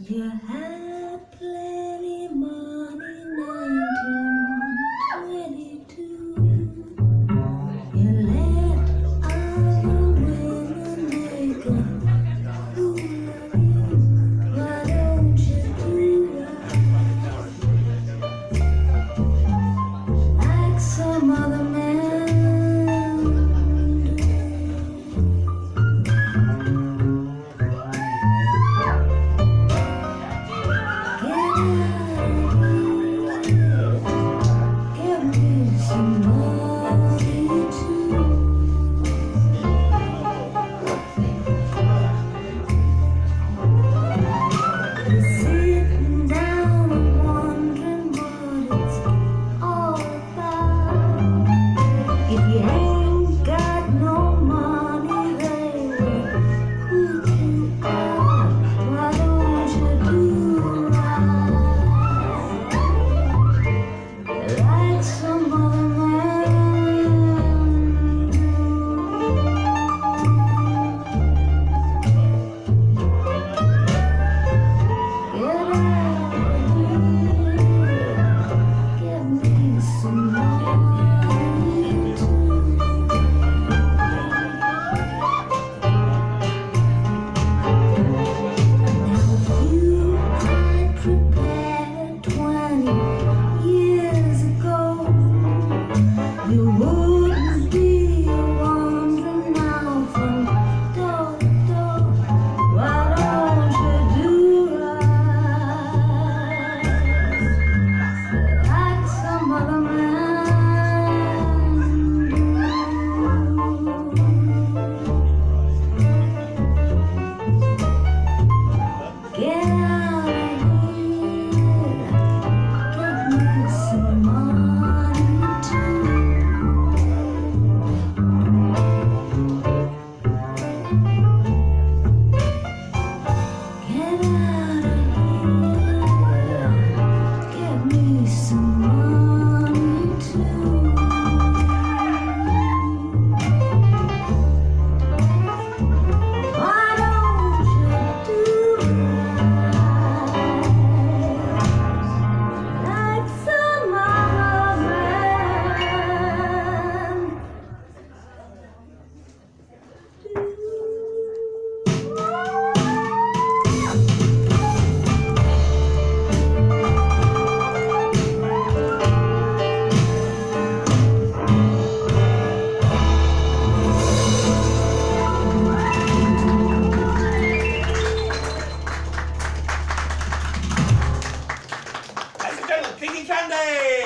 You had plenty money 1922. You let other women make a fool of you. Why don't you do right? Like some other man. Piggy Sunday!